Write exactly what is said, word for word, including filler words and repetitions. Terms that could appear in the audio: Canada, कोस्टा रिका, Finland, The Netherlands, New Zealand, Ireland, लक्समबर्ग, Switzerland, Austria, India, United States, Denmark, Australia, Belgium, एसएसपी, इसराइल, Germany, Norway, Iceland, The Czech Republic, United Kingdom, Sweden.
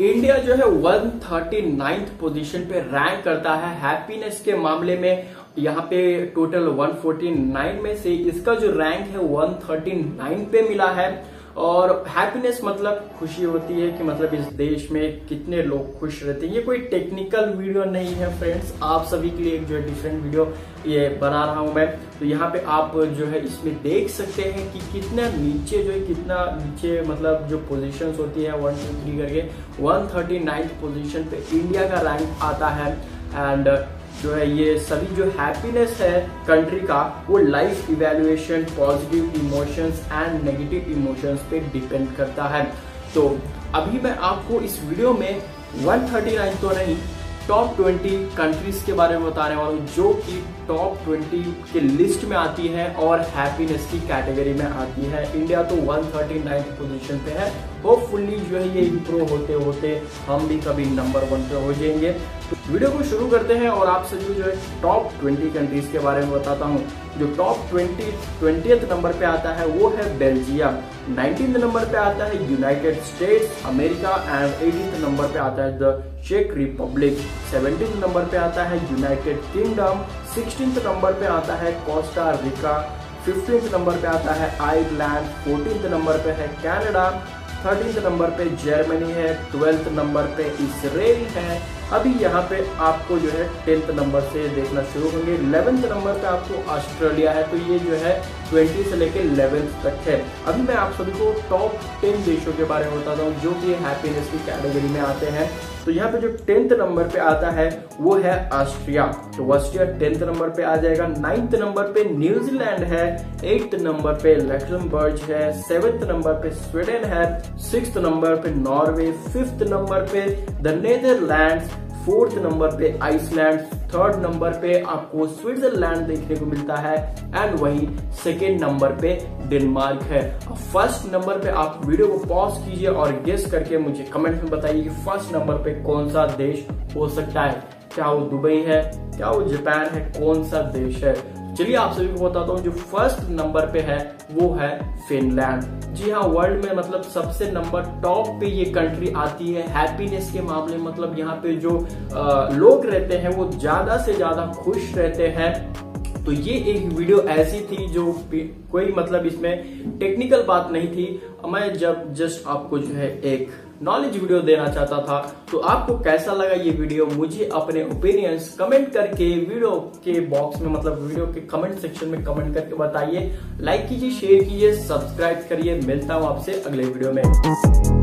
India जो है एक सौ उनतालीसवीं पोजीशन पे रैंक करता है हैप्पीनेस के मामले में। यहाँ पे टोटल एक सौ उनचास में से इसका जो रैंक है एक सौ उनतालीस पे मिला है। और हैप्पीनेस मतलब खुशी होती है कि मतलब इस देश में कितने लोग खुश रहते हैं। ये कोई टेक्निकल वीडियो नहीं है फ्रेंड्स, आप सभी के लिए एक जो है डिफरेंट वीडियो ये बना रहा हूँ मैं। तो यहाँ पे आप जो है इसमें देख सकते हैं कि कितना नीचे जो है कितना नीचे मतलब जो पोजीशंस होती है वन टू थ्री करके वन थर्टी नाइन्थ पोजिशन पे इंडिया का रैंक आता है। एंड जो है ये सभी जो हैप्पीनेस है कंट्री का वो life evaluation, positive emotions and negative emotions पे डिपेंड करता है। तो अभी मैं आपको इस वीडियो में एक सौ उनतालीस तो नहीं टॉप बीस कंट्रीज के बारे में बताने वाला हूँ जो कि टॉप बीस के लिस्ट में आती है और हैप्पीनेस की कैटेगरी में आती है। इंडिया तो एक सौ उनतालीसवीं पोजीशन पे है। होपफुली जो है ये इम्प्रूव होते होते हम भी कभी नंबर वन पे हो जाएंगे। तो वीडियो को शुरू करते हैं और आप सभी जो है टॉप बीस कंट्रीज के बारे में बताता हूँ। जो टॉप बीस नंबर पे आता है वो है बेल्जियम, उन्नीसवें नंबर पे आता है यूनाइटेड स्टेट्स अमेरिका एंड अठारहवें नंबर पे आता है द चेक रिपब्लिक, सत्रहवें नंबर पे आता है यूनाइटेड किंगडम, सोलहवें नंबर पे आता है कोस्टा रिका, पंद्रहवें नंबर पे आता है आयरलैंड, चौदहवें नंबर पे है कनाडा, तेरहवें नंबर पे जर्मनी है, बारहवें नंबर पे इसराइल है। अभी यहाँ पे आपको जो है टेंथ नंबर से देखना शुरू होंगे। ग्यारहवें नंबर पे आपको ऑस्ट्रेलिया है। तो ये जो है बीस से लेकर ग्यारहवें तक है। अभी मैं आप सभी को टॉप दस देशों के बारे में बताता हूँ जो कि हैप्पीनेस की कैटेगरी में आते हैं। तो यहाँ पे जो टेंथ नंबर पे आता है वो है ऑस्ट्रिया। तो ऑस्ट्रिया टेंथ नंबर पे आ जाएगा। नाइन्थ नंबर पे न्यूजीलैंड है, एट्थ नंबर पे लक्समबर्ग है, सेवेंथ नंबर पे स्वीडन है, सिक्स्थ नंबर पे नॉर्वे, फिफ्थ नंबर पे द नेदरलैंड्स, फोर्थ नंबर पे आइसलैंड, थर्ड नंबर पे आपको स्विट्जरलैंड देखने को मिलता है एंड वहीं सेकेंड नंबर पे डेनमार्क है। फर्स्ट नंबर पे आप वीडियो को पॉज कीजिए और गेस करके मुझे कमेंट में बताइए कि फर्स्ट नंबर पे कौन सा देश हो सकता है। क्या वो दुबई है, क्या वो जापान है, कौन सा देश है? चलिए आप सभी को बताता हूँ। जो फर्स्ट नंबर पे है वो है फिनलैंड। जी हाँ, वर्ल्ड में मतलब सबसे नंबर टॉप पे ये कंट्री आती है हैप्पीनेस के मामले। मतलब यहाँ पे जो आ, लोग रहते हैं वो ज्यादा से ज्यादा खुश रहते हैं। तो ये एक वीडियो ऐसी थी जो कोई मतलब इसमें टेक्निकल बात नहीं थी। मैं जब जस्ट आपको जो है एक नॉलेज वीडियो देना चाहता था। तो आपको कैसा लगा ये वीडियो? मुझे अपने ओपिनियंस कमेंट करके वीडियो के बॉक्स में मतलब वीडियो के कमेंट सेक्शन में कमेंट करके बताइए। लाइक कीजिए, शेयर कीजिए, सब्सक्राइब करिए। मिलता हूँ आपसे अगले वीडियो में।